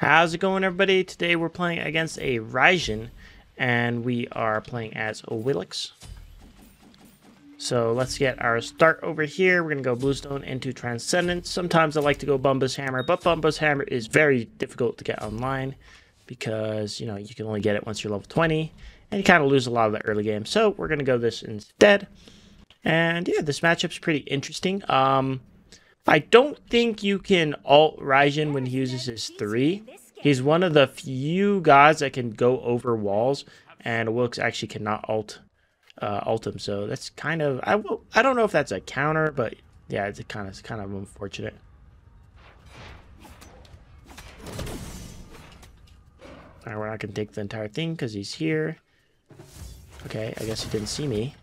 How's it going, everybody? Today we're playing against a Raijin, and we are playing as Awilix. So let's get our start over here. We're going to go Bluestone into Transcendence. Sometimes I like to go Bumba's Hammer, but Bumba's Hammer is very difficult to get online because, you know, you can only get it once you're level 20, and you kind of lose a lot of the early game. So we're going to go this instead. And yeah, this matchup's pretty interesting. I don't think you can alt Raijin when he uses his 3. He's one of the few guys that can go over walls, and Wilkes actually cannot alt him. So that's kind of, I don't know if that's a counter, but yeah, it's kind of unfortunate. All right, we're not gonna take the entire thing because he's here. Okay, I guess he didn't see me.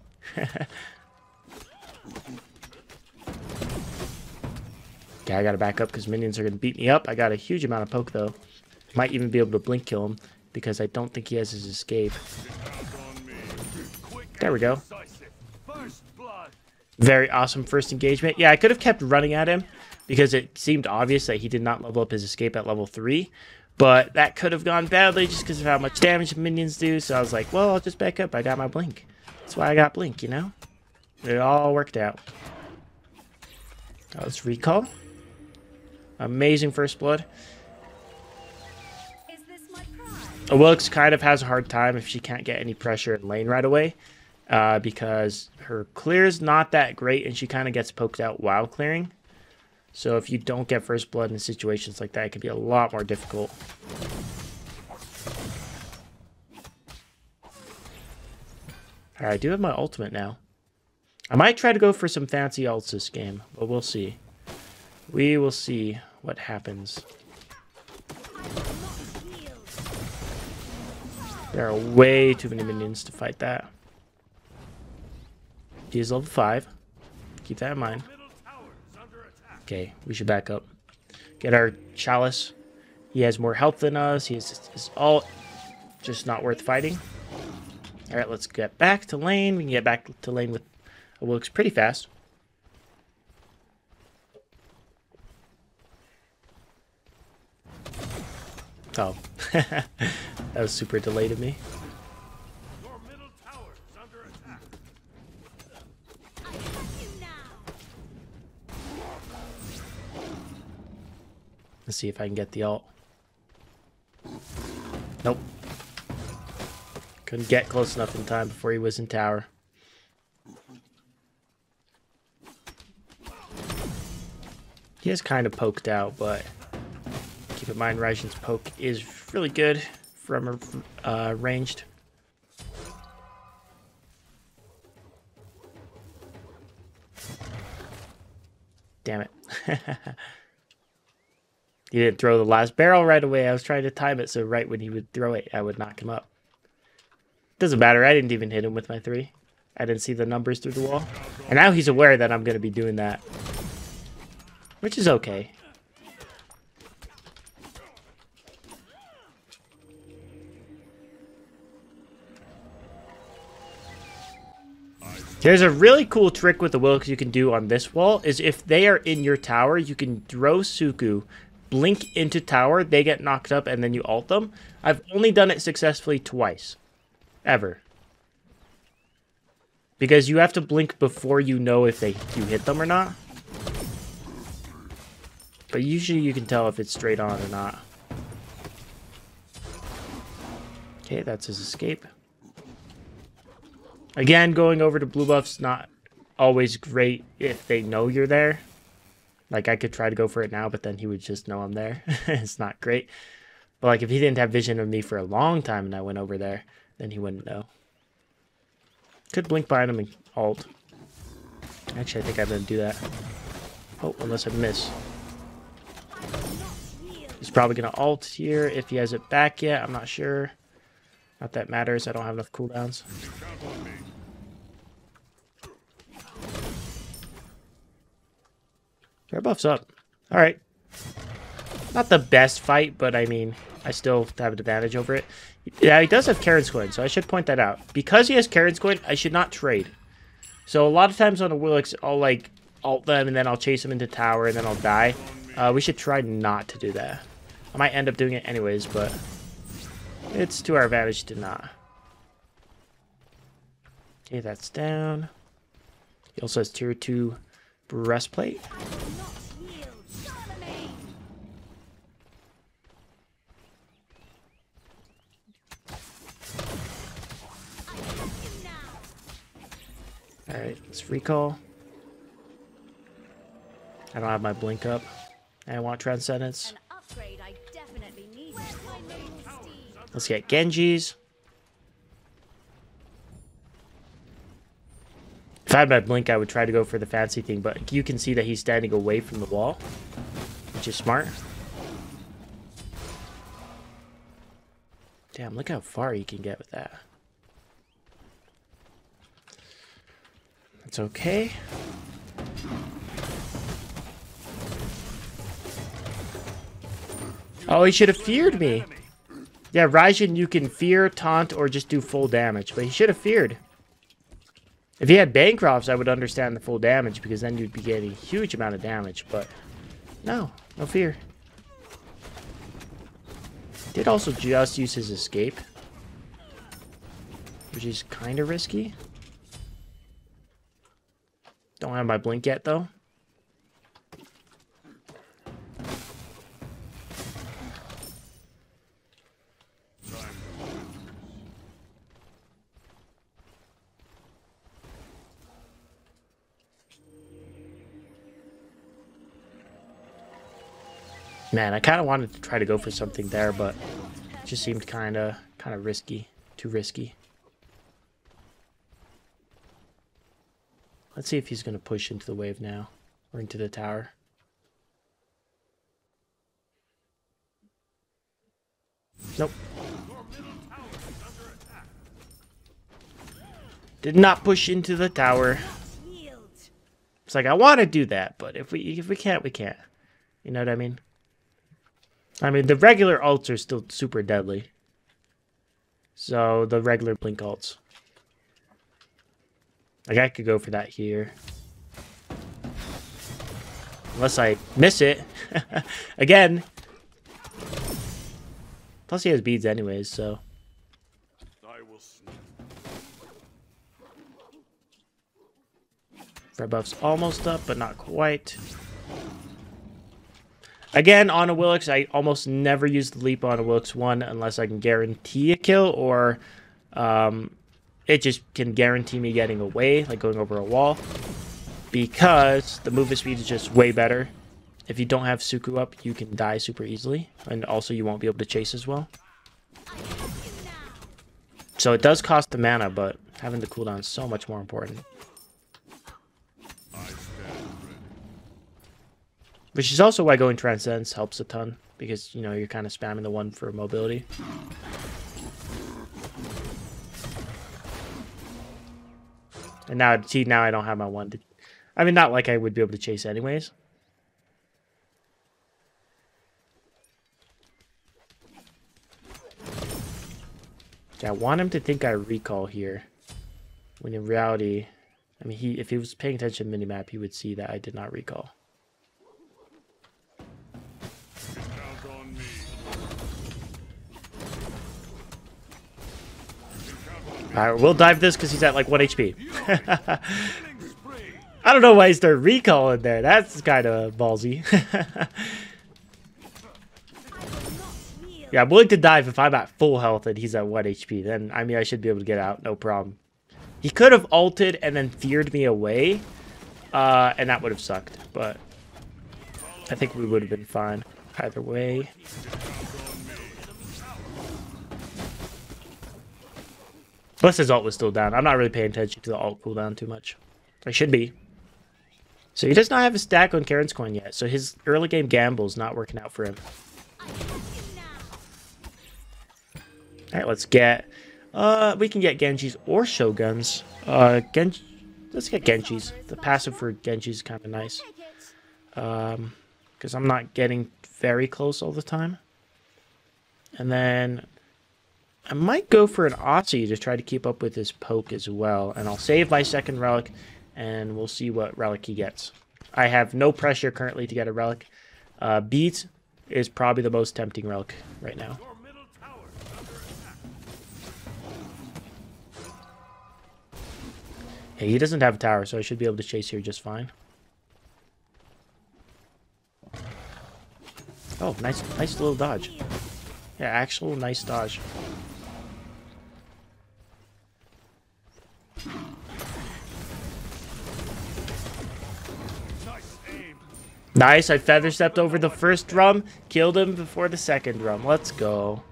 Okay, I gotta back up because minions are gonna beat me up. I got a huge amount of poke though. Might even be able to blink kill him because I don't think he has his escape. There we go. Very awesome first engagement. Yeah, I could have kept running at him because it seemed obvious that he did not level up his escape at level 3. But that could have gone badly just because of how much damage the minions do. So I was like, well, I'll just back up. I got my blink. That's why I got blink, you know? It all worked out. Now let's recall. Amazing first blood. Awilix kind of has a hard time if she can't get any pressure in lane right away because her clear is not that great and she kind of gets poked out while clearing. So if you don't get first blood in situations like that, it can be a lot more difficult. All right, I do have my ultimate now. I might try to go for some fancy ults this game, but we'll see. We will see what happens. There are way too many minions to fight that. He is level 5. Keep that in mind. Okay, we should back up. Get our Chalice. He has more health than us. He's all just not worth fighting. All right, let's get back to lane. We can get back to lane with Awilix pretty fast. Oh, that was super delayed of me. Your middle tower is under attack. I have you now. Let's see if I can get the ult. Nope. Couldn't get close enough in time before he was in tower. He is kind of poked out, but keep in mind, Raijin's poke is really good from ranged. Damn it. He didn't throw the last barrel right away. I was trying to time it, so right when he would throw it, I would knock him up. Doesn't matter. I didn't even hit him with my 3. I didn't see the numbers through the wall. And now he's aware that I'm going to be doing that, which is okay. There's a really cool trick with the Awilix you can do on this wall is if they are in your tower, you can throw Suku, blink into tower, they get knocked up, and then you ult them. I've only done it successfully twice. Ever. Because you have to blink before you know if you hit them or not. But usually you can tell if it's straight on or not. Okay, that's his escape. Again, going over to blue buff's not always great if they know you're there. Like, I could try to go for it now, but then he would just know I'm there. It's not great. But, like, if he didn't have vision of me for a long time and I went over there, then he wouldn't know. Could blink behind him and ult. Actually, I think I'm going to do that. Oh, unless I miss. He's probably going to ult here if he has it back yet. I'm not sure. Not that matters. I don't have enough cooldowns. Their buff's up. Alright. Not the best fight, but I mean, I still have an advantage over it. Yeah, he does have Karen's Coin, so I should point that out. Because he has Karen's Coin, I should not trade. So a lot of times on Awilix, I'll like ult them, and then I'll chase them into tower, and then I'll die. We should try not to do that. I might end up doing it anyways, but it's to our advantage to not. Okay, that's down. He also has tier 2 breastplate. Alright, let's recall. I don't have my blink up. I want Transcendence. Let's get Genji's. If I had my blink, I would try to go for the fancy thing, but you can see that he's standing away from the wall, which is smart. Damn, look how far you can get with that. It's okay. Oh, he should have feared me. Yeah, Raijin, you can fear, taunt, or just do full damage, but he should have feared. If he had Bancroft's, I would understand the full damage, because then you'd be getting a huge amount of damage, but no, no fear. Did also just use his escape, which is kind of risky. Don't have my blink yet, though. Man, I kind of wanted to try to go for something there, but it just seemed kind of risky, too risky. Let's see if he's going to push into the wave now, or into the tower. Nope. Did not push into the tower. It's like, I want to do that, but if we can't, we can't. You know what I mean? I mean, the regular ults are still super deadly. So, the regular blink ults. Like, I could go for that here. Unless I miss it. Again. Plus, he has beads anyways, so. Red buff's almost up, but not quite. Again, on Awilix, I almost never use the leap on Awilix 1 unless I can guarantee a kill, or it just can guarantee me getting away, like going over a wall, because the movement speed is just way better. If you don't have Suku up, you can die super easily, and also you won't be able to chase as well. So it does cost the mana, but having the cooldown is so much more important. Which is also why going Transcendence helps a ton, because, you know, you're kind of spamming the one for mobility. And now, see, now I don't have my one to... I mean, not like I would be able to chase anyways. Okay, I want him to think I recall here, when in reality... I mean, if he was paying attention to minimap, he would see that I did not recall. Alright, we'll dive this because he's at like 1 HP. I don't know why he started recalling there. That's kind of ballsy. Yeah, I'm willing to dive if I'm at full health and he's at 1 HP. Then, I mean, I should be able to get out. No problem. He could have ulted and then feared me away. And that would have sucked. But I think we would have been fine either way. Plus his ult was still down. I'm not really paying attention to the ult cooldown too much. I should be. So he does not have a stack on Karen's Coin yet. So his early game gamble's not working out for him. Alright, let's get... we can get Genji's or Shogun's. Let's get Genji's. The passive for Genji's is kind of nice. Because I'm not getting very close all the time. And then... I might go for an Otzi to try to keep up with his poke as well. And I'll save my second relic, and we'll see what relic he gets. I have no pressure currently to get a relic. Beads is probably the most tempting relic right now. Hey, he doesn't have a tower, so I should be able to chase here just fine. Oh, nice little dodge. Yeah, actual nice dodge. Nice, I feather stepped over the first drum, killed him before the second drum. Let's go.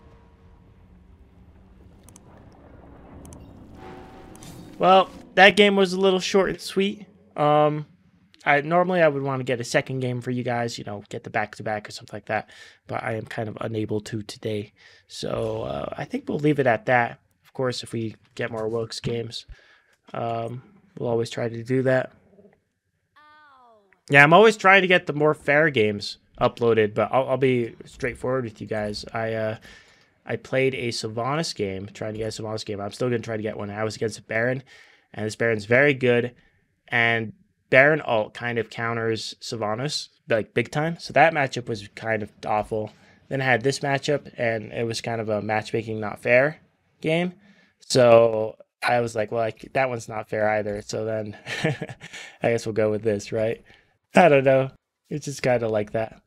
Well, that game was a little short and sweet. Normally I would want to get a second game for you guys, you know, get the back-to-back or something like that, but I am kind of unable to today. So I think we'll leave it at that. Of course, if we get more Awilix games, we'll always try to do that. Yeah, I'm always trying to get the more fair games uploaded, but I'll be straightforward with you guys. I played a Sylvanas game, trying to get a Sylvanas game. I'm still going to try to get one. I was against a Baron, and this Baron's very good, and Baron ult kind of counters Sylvanas, like, big time. So that matchup was kind of awful. Then I had this matchup, and it was kind of a matchmaking not fair game. So I was like, well, that one's not fair either. So then I guess we'll go with this, right? I don't know. It's just kind of like that.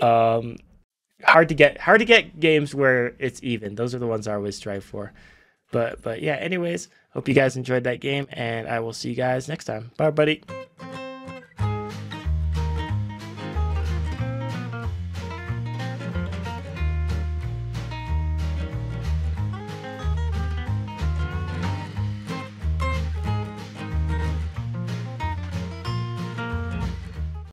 Hard to get games where it's even. Those are the ones I always strive for. But yeah, anyways, hope you guys enjoyed that game, and I will see you guys next time. Bye, buddy.